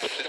Crashed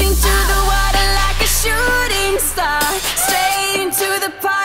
into the water like a shooting star, straight into the party.